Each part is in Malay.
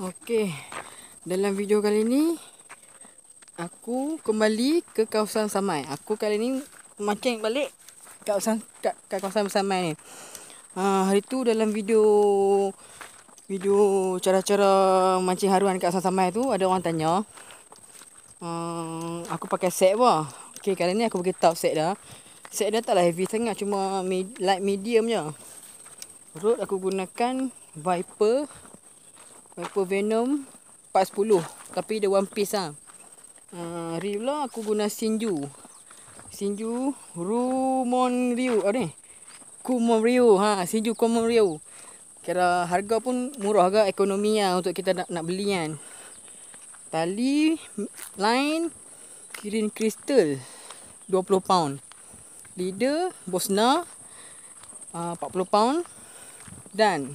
Okey, dalam video kali ni aku kembali ke kawasan Samai. Aku kali ni mancing balik kawasan Samai ni. Hari tu dalam video cara-cara mancing haruan kawasan Samai tu ada orang tanya, aku pakai set apa? Okey, kali ni aku beritahu set dah. Set dah taklah heavy sangat, cuma light medium je. Rod aku gunakan Viper Venom 410, tapi dia one piece lah. Ryu lah aku guna Shinju Kumon Ryu. Shinju Kumon Ryu. Kira harga pun murah agak, ekonomi lah untuk kita nak beli kan. Tali line Kirin Crystal 20 pound, Lider Bosna 40 pound, dan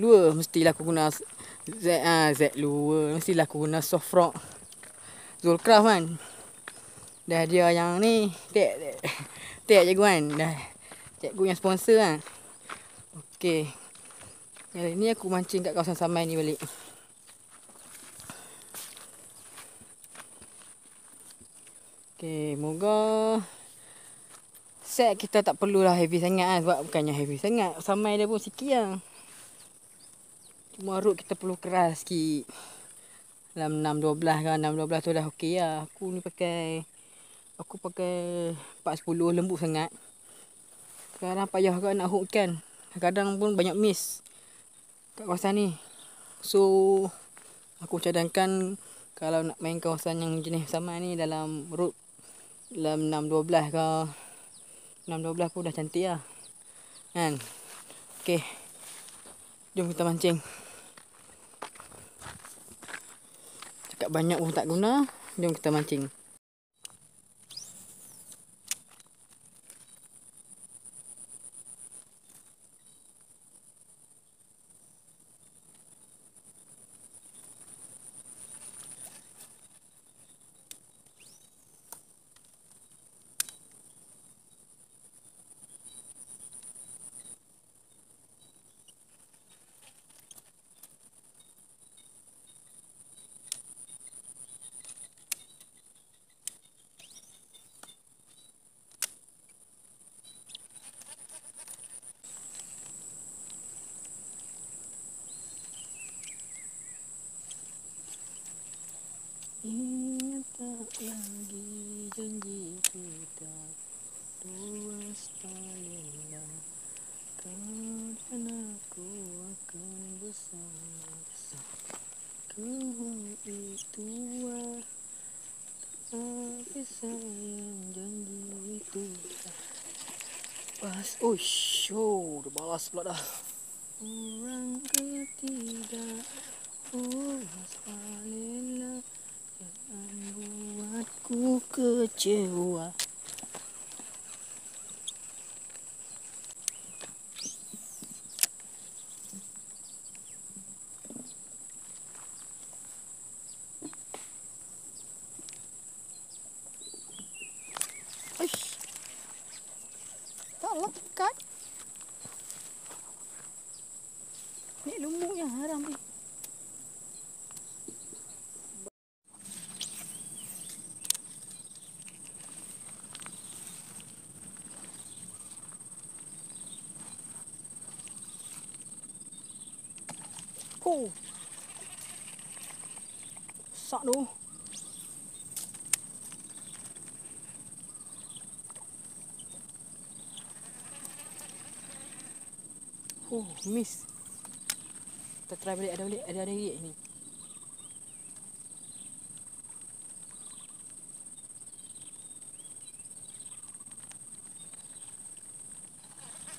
lure mestilah aku guna mestilah aku guna Softrock Zoolcraft kan. Dah dia yang ni tek cikgu kan, dah cikgu yang sponsor kan. Okey, kali ni aku mancing kat kawasan Samai ni balik. Okey, moga set kita tak perlulah heavy sangat kan, sebab bukannya heavy sangat, Samai dia pun sikit lah. Cuma rod kita perlu keras sikit. Dalam 6-12 kan, 6-12 tu dah okey lah. Aku pakai 4-10, lembut sangat. Kadang payah kan nak hook kan, kadang pun banyak miss kat kawasan ni. So aku cadangkan kalau nak main kawasan yang jenis Samai ni dalam rod dalam 6-12 ke 6-12 pun dah cantik lah kan. Okey, jom kita mancing. Cakap banyak pun tak guna, jom kita mancing. Ingat lagi janji kita, dua sepalingan, karena aku akan bersama-sama. Kau itu tapi sayang janji itu pas. Oh show, udah balas pula dah. Orang ketiga, sepalingan, jangan buatku kecewa. Uish, tak lekat. Ni lumuk yang haram ni. Besar tu. Oh, miss. Kita try balik, ada rig ni.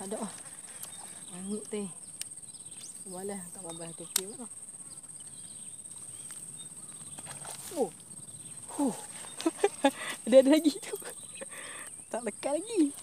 Ada ah. Angin teh. Walah, tak babah tepi pun lah. Oh. Huh. Ada lagi tu. Tak lekat lagi.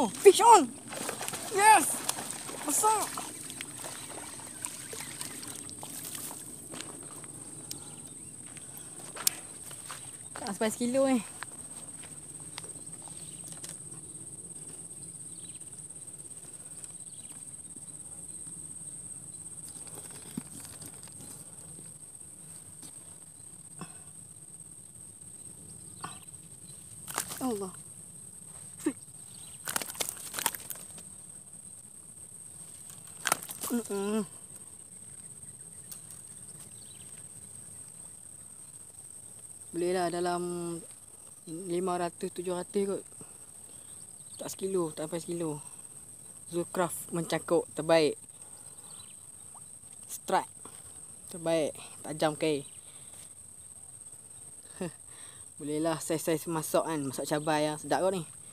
Oh, fish on! Yes! Besar! Tak sampai sekilo eh. Allah. Bolehlah dalam 500-700 kot. Tak sekilo, tak sampai sekilo. Zoolcraft mencakup terbaik. Strike terbaik, tajam ke. Bolehlah saiz-saiz masak kan, masak cabai yang sedap kot ni.